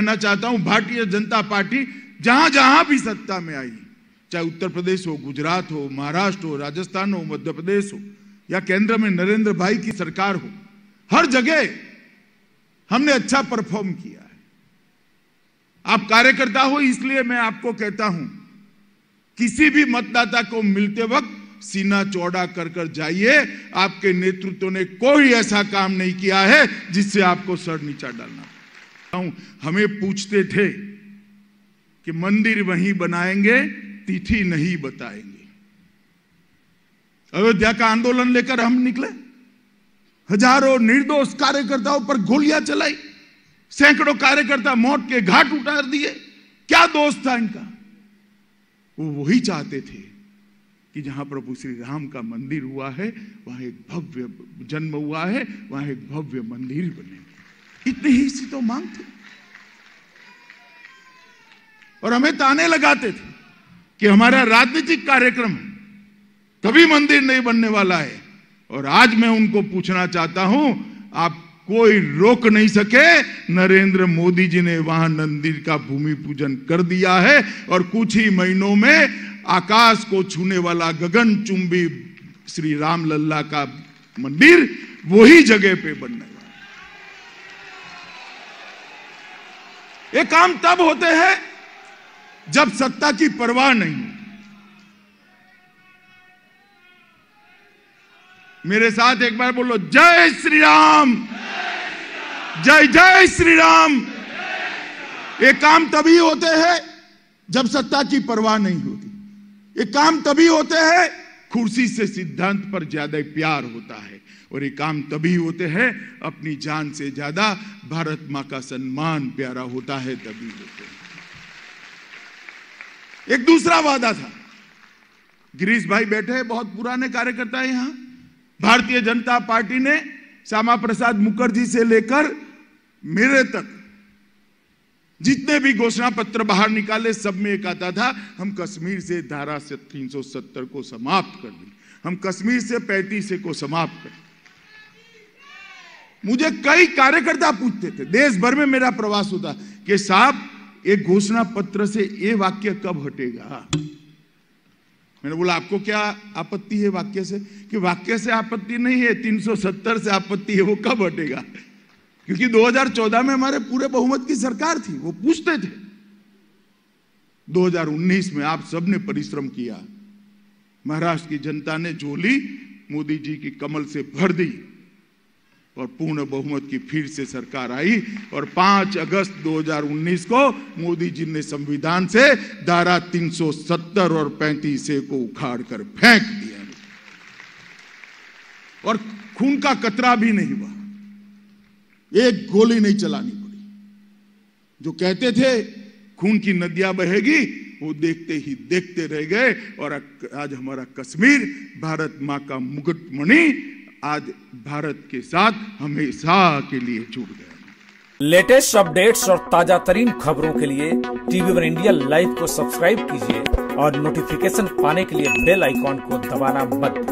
कहना चाहता हूं, भारतीय जनता पार्टी जहां जहां भी सत्ता में आई, चाहे उत्तर प्रदेश हो, गुजरात हो, महाराष्ट्र हो, राजस्थान हो, मध्य प्रदेश हो या केंद्र में नरेंद्र भाई की सरकार हो, हर जगह हमने अच्छा परफॉर्म किया है। आप कार्यकर्ता हो, इसलिए मैं आपको कहता हूं, किसी भी मतदाता को मिलते वक्त सीना चौड़ा कर जाइए। आपके नेतृत्व ने कोई ऐसा काम नहीं किया है जिससे आपको सर नीचा डालना। हमें पूछते थे कि मंदिर वहीं बनाएंगे, तिथि नहीं बताएंगे। अयोध्या का आंदोलन लेकर हम निकले, हजारों निर्दोष कार्यकर्ताओं पर गोलियां चलाई, सैकड़ों कार्यकर्ता मौत के घाट उतार दिए। क्या दोष था इनका? वो वही चाहते थे कि जहां प्रभु श्री राम का मंदिर हुआ है, वहां एक भव्य जन्म हुआ है, वहां एक भव्य मंदिर बने। इतनी ही सी तो मांग थी। और हमें ताने लगाते थे कि हमारा राजनीतिक कार्यक्रम कभी मंदिर नहीं बनने वाला है। और आज मैं उनको पूछना चाहता हूं, आप कोई रोक नहीं सके। नरेंद्र मोदी जी ने वहां मंदिर का भूमि पूजन कर दिया है और कुछ ही महीनों में आकाश को छूने वाला गगनचुंबी श्री राम लल्ला का मंदिर वही जगह पे बनने वाला है। ये काम तब होते हैं जब सत्ता की परवाह नहीं होती। मेरे साथ एक बार बोलो, जय श्री राम, जय जय श्री राम। ये काम तभी होते हैं जब सत्ता की परवाह नहीं होती। ये काम तभी होते हैं, कुर्सी से सिद्धांत पर ज्यादा प्यार होता है। और ये काम तभी होते हैं, अपनी जान से ज्यादा भारत माँ का सम्मान प्यारा होता है, तभी होते हैं। एक दूसरा वादा था। गिरीश भाई बैठे हैं, बहुत पुराने कार्यकर्ता है यहाँ। भारतीय जनता पार्टी ने श्यामा प्रसाद मुखर्जी से लेकर मेरे तक जितने भी घोषणा पत्र बाहर निकाले, सब में एक आता था, हम कश्मीर से धारा 370 को समाप्त कर दें, हम कश्मीर से 35A को समाप्त कर दें। मुझे कई कार्यकर्ता पूछते थे, देश भर में मेरा प्रवास होता, कि साहब एक घोषणा पत्र से ये वाक्य कब हटेगा? मैंने बोला, आपको क्या आपत्ति है वाक्य से? कि वाक्य से आपत्ति नहीं है, 370 से आपत्ति है, वो कब हटेगा? क्योंकि 2014 में हमारे पूरे बहुमत की सरकार थी। वो पूछते थे। 2019 में आप सबने परिश्रम किया, महाराष्ट्र की जनता ने झोली मोदी जी की कमल से भर दी और पूर्ण बहुमत की फिर से सरकार आई। और 5 अगस्त 2019 को मोदी जी ने संविधान से धारा 370 और 35A को उखाड़ कर फेंक दिया और खून का कतरा भी नहीं हुआ, एक गोली नहीं चलानी पड़ी। जो कहते थे खून की नदियां बहेगी, वो देखते ही देखते रह गए। और आज हमारा कश्मीर, भारत माँ का मुकुटमणि, आज भारत के साथ हमेशा के लिए जुड़ गया। लेटेस्ट अपडेट्स और ताजा तरीन खबरों के लिए TV1 इंडिया लाइव को सब्सक्राइब कीजिए और नोटिफिकेशन पाने के लिए बेल आइकॉन को दबाना मत।